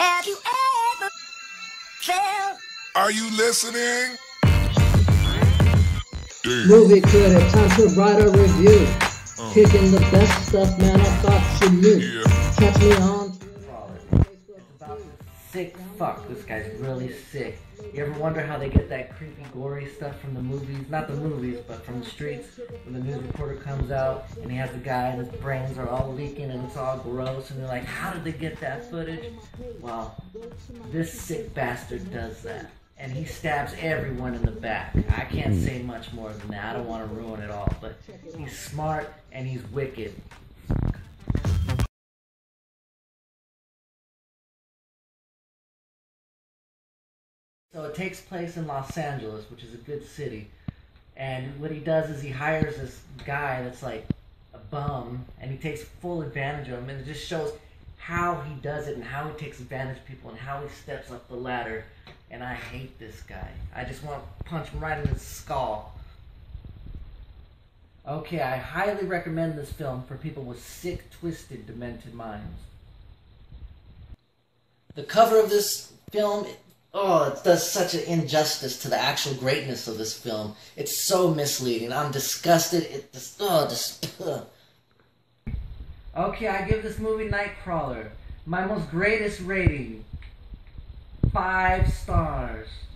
Have you ever felt? Are you listening? Damn. Movie critic, time to write a review. Picking the best stuff, man, I thought you knew. Yeah. Catch me on Nightcrawler. Sick fuck, this guy's really sick. You ever wonder how they get that creepy, gory stuff from the movies? Not the movies, but from the streets. When the news reporter comes out and he has the guy and his brains are all leaking and it's all gross and they're like, how did they get that footage? Well, this sick bastard does that. And he stabs everyone in the back. I can't say much more than that. I don't want to ruin it all, but he's smart and he's wicked. So it takes place in Los Angeles, which is a good city. And what he does is he hires this guy that's like a bum, and he takes full advantage of him. And it just shows how he does it and how he takes advantage of people and how he steps up the ladder. And I hate this guy. I just want to punch him right in his skull. Okay, I highly recommend this film for people with sick, twisted, demented minds. The cover of this film, it does such an injustice to the actual greatness of this film. It's so misleading. I'm disgusted. It just, Okay, I give this movie Nightcrawler my most greatest rating. 5 stars.